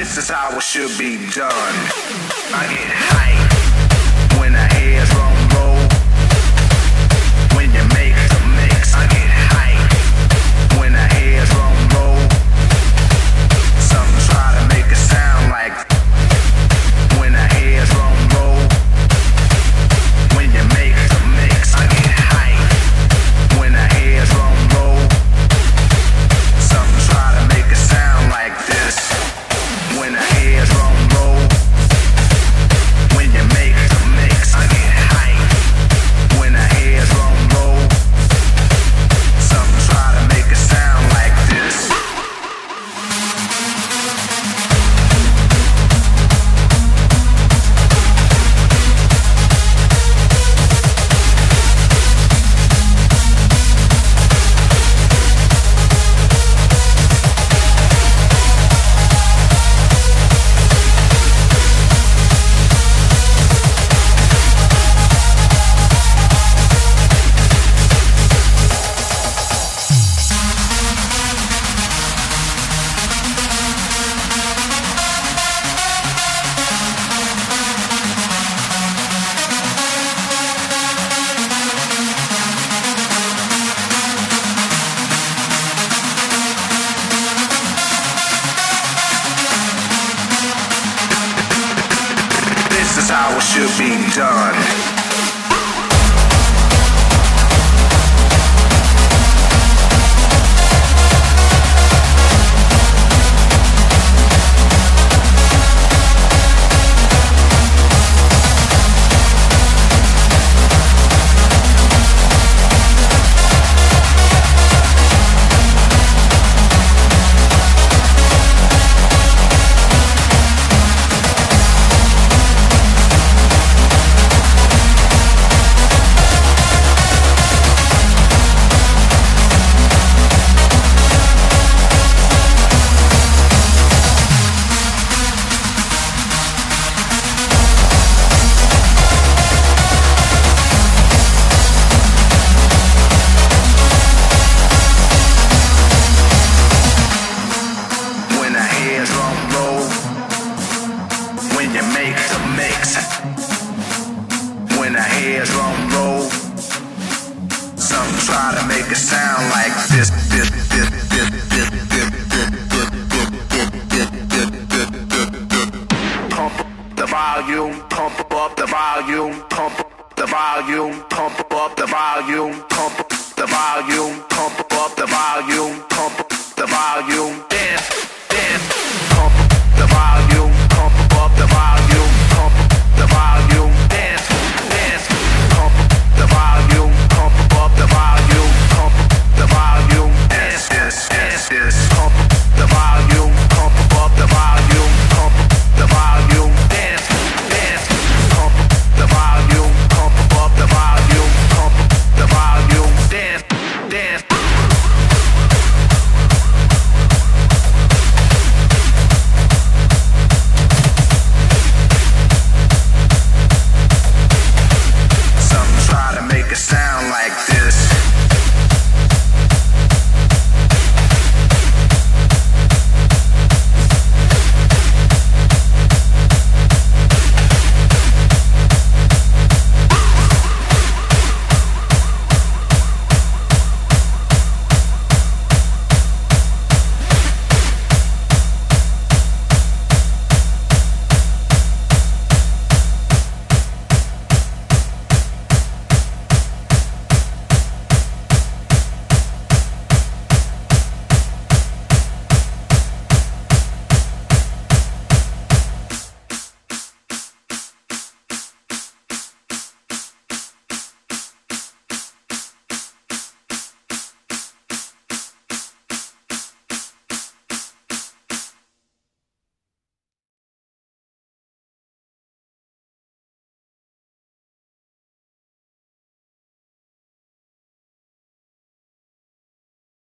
This is how it should be done. I get hype when I hear drum roll. When you make the mix, I get hype when I hear drum roll. Some try to make it sound like when I hear drum roll. When you make the mix, I get hype when I hear drum roll. Some try to make it sound like this. When I hear drum roll, when you make the mix, I get hype when I hear drum roll. Some try to make it sound like this. How it should be done.